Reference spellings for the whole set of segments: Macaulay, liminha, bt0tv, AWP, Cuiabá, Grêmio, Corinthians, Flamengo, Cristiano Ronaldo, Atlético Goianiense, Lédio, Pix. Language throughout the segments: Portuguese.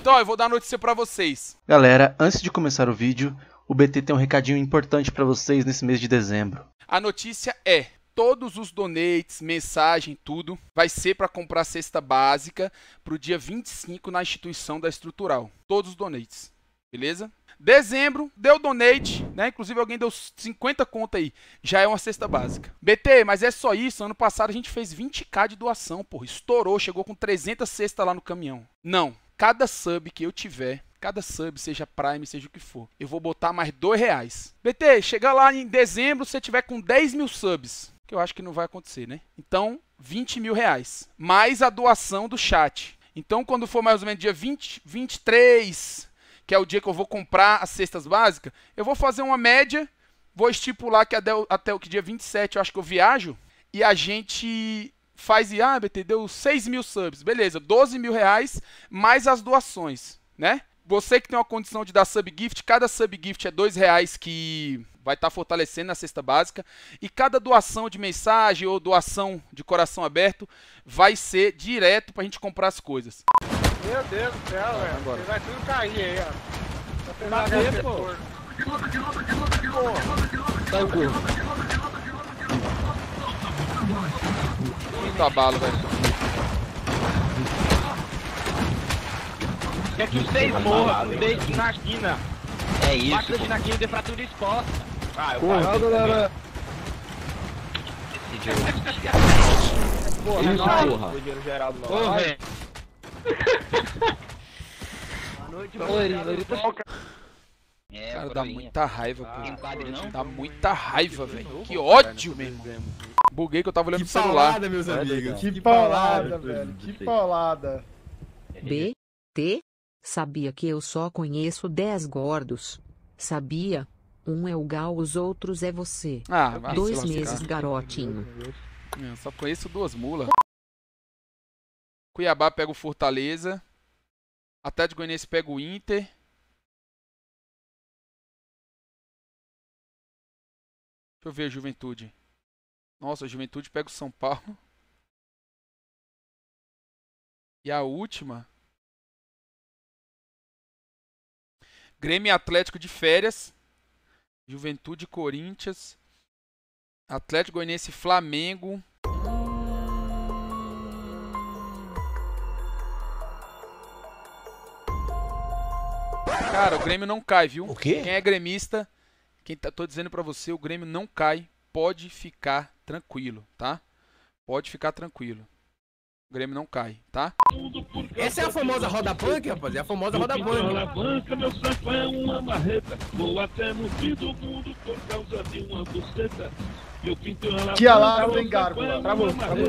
Então, ó, eu vou dar a notícia pra vocês. Galera, antes de começar o vídeo, o BT tem um recadinho importante pra vocês nesse mês de dezembro. A notícia é... todos os donates, mensagem, tudo, vai ser para comprar cesta básica para o dia 25 na instituição da Estrutural. Todos os donates, beleza? Dezembro, deu donate, né? Inclusive alguém deu 50 conto aí, já é uma cesta básica. BT, mas é só isso? Ano passado a gente fez 20k de doação, porra. Estourou, chegou com 300 cestas lá no caminhão. Não, cada sub que eu tiver... cada sub, seja Prime, seja o que for, eu vou botar mais R$2. BT, chega lá em dezembro, se você tiver com 10 mil subs, que eu acho que não vai acontecer, né? Então, R$20 mil, mais a doação do chat. Então, quando for mais ou menos dia 20, 23, que é o dia que eu vou comprar as cestas básicas, eu vou fazer uma média, vou estipular que até o que dia 27 eu acho que eu viajo, e a gente... faz, e BT, deu 6 mil subs, beleza, R$12 mil, mais as doações, né? Você que tem uma condição de dar sub-gift, cada sub-gift é R$2 que vai estar fortalecendo a cesta básica. E cada doação de mensagem ou doação de coração aberto vai ser direto pra gente comprar as coisas. Meu Deus do céu, velho. Vai tudo cair aí, ó. Tá vendo, pô? Muito abalo, velho. É que os 6 morram, dente na quina. É isso. Bate dente na quina e deu fratura exposta. Ah, eu parei. Porra, galera. Porra, não. Porra, velho. Boa noite, mano. Cara, dá muita raiva, pô. Dá muita raiva, velho. Que ódio, meu irmão. Buguei que eu tava olhando pro celular. Que paulada, meus amigos. Que paulada, velho. Que paulada. BT? Sabia que eu só conheço 10 gordos? Sabia? Um é o Gal, os outros é você. Ah, vai. 2 meses, garotinho. Eu só conheço 2 mulas. Cuiabá pega o Fortaleza. Atlético Goianiense pega o Inter. Deixa eu ver a Juventude. Nossa, a Juventude pega o São Paulo. E a última... Grêmio Atlético de férias, Juventude, Corinthians, Atlético Goianiense, Flamengo. Cara, o Grêmio não cai, viu? O quê? Quem é gremista, tô dizendo pra você, o Grêmio não cai, pode ficar tranquilo, tá? Pode ficar tranquilo. O Grêmio não cai, tá? Essa é a famosa roda punk, rapaz. É a famosa roda punk. Meu saco é uma marreta. Vou até no fim do mundo por causa de uma buceta. Eu pinto ela. Que alá, tem gárgula. Travou, travou,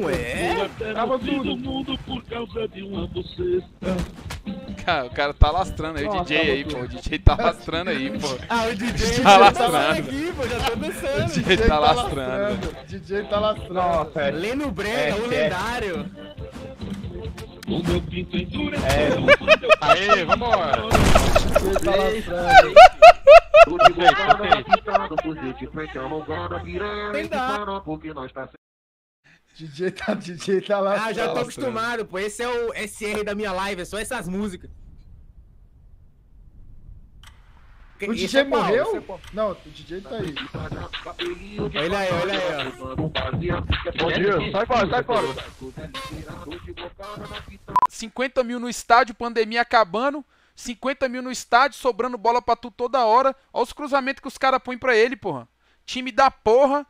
travou tudo. Mundo por causa de uma buceta. Cara, o cara tá lastrando aí, o DJ aí, pô. O DJ tá lastrando aí, pô. Ah, o DJ tá lastrando. O DJ tá lastrando. O DJ tá lastrando. Leno Brega, o lendário. O meu pinto endureceu. Aê, vambora. DJ tá lá. Ah, já tô acostumado, pô. Esse é o SR da minha live, é só essas músicas. O DJ morreu? Não, o DJ tá aí. Olha aí, olha aí, ó. Sai fora, sai fora. 50 mil no estádio, pandemia acabando. 50 mil no estádio, sobrando bola pra tu toda hora. Olha os cruzamentos que os caras põem pra ele, porra. Time da porra.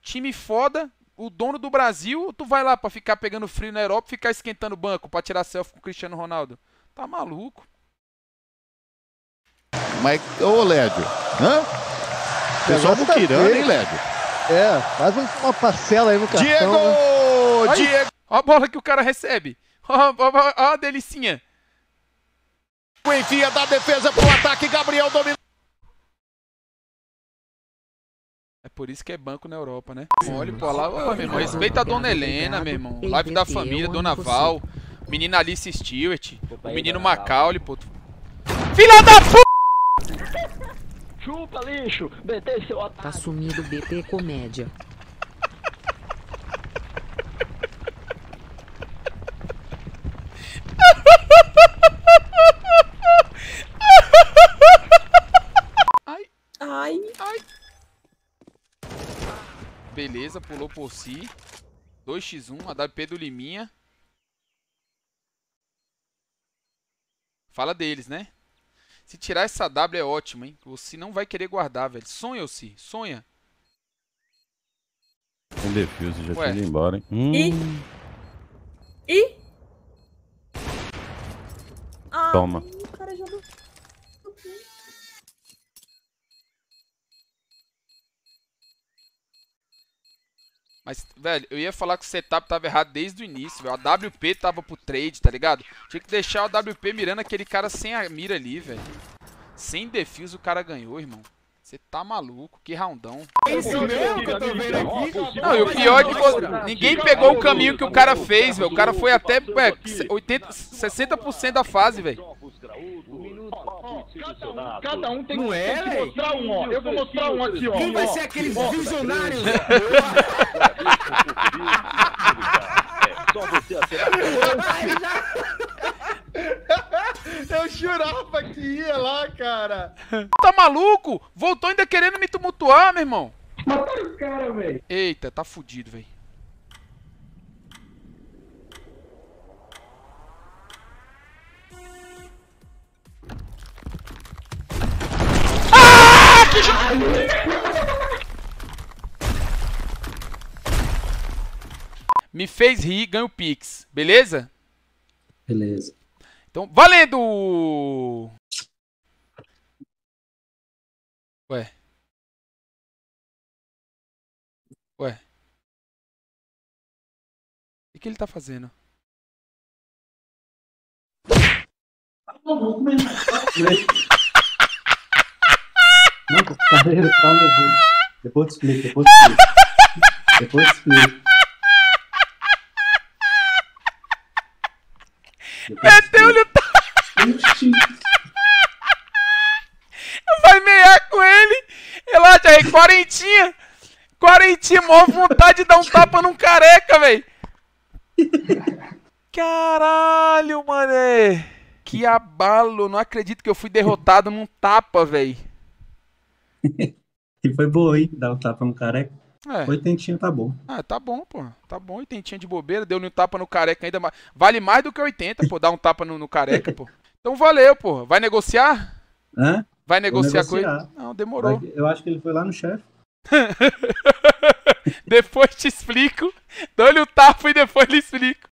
Time foda. O dono do Brasil. Tu vai lá pra ficar pegando frio na Europa, ficar esquentando o banco pra tirar selfie com o Cristiano Ronaldo. Tá maluco. Mas, ô Lédio, hã? Pessoal buquirando, hein, Lédio? É, faz uma parcela aí no cartão. Diego! Né? Diego! Olha a bola que o cara recebe. Olha a delicinha. Enfia da defesa pro ataque, Gabriel domina. É por isso que é banco na Europa, né? Olha, pô, lá, ó, meu irmão, respeita a Dona Helena, meu irmão. Live da família, Dona Val, menina Alice Stewart, o menino Macaulay, pô. Filha da puta! Chupa, lixo! BT, seu otário! Tá sumido, BT comédia. Beleza, pulou por si. 2x1, AWP do Liminha. Fala deles, né? Se tirar essa W é ótimo, hein? Você não vai querer guardar, velho. Sonha, Ossi. Sonha. Um defuse, já tinha ido embora, hein? Toma. O cara jogou. Mas, velho, eu ia falar que o setup tava errado desde o início, velho. A WP tava pro trade, tá ligado? Tinha que deixar a WP mirando aquele cara sem a mira ali, velho. Sem defuse o cara ganhou, irmão. Você tá maluco, que roundão. É isso mesmo que eu tô vendo aqui? Não, e o pior é que ninguém pegou o caminho que o cara fez, velho. O cara foi até 60% da fase, velho. Cada um tem que mostrar um, ó. Eu vou mostrar um aqui, ó. Quem vai ser aqueles visionários? Só você Eu jurava que ia lá, cara. Tá maluco? Voltou ainda querendo me tumultuar, meu irmão. Mataram o cara, velho. Eita, tá fudido, velho. Ah! Que Me fez rir, ganho Pix. Beleza? Beleza. Então, valendo! Ué. O que ele tá fazendo? Depois te explico. Meteu-lhe o Eu vai meiar com ele. Relaxa aí, quarentinha, maior vontade de dar um tapa num careca, velho. Caralho, mané. Que abalo, não acredito que eu fui derrotado num tapa, velho. E foi boa, hein, dar um tapa no careca. É. Oitentinha tá bom. Ah, tá bom, pô. Tá bom, oitentinha de bobeira. Deu um tapa no careca ainda mais. Vale mais do que 80, pô. Dar um tapa no careca, pô. Então valeu, pô. Vai negociar? Hã? Vai negociar com ele? Não, demorou. Eu acho que ele foi lá no chefe. Depois te explico. Dou-lhe o tapa e depois lhe explico.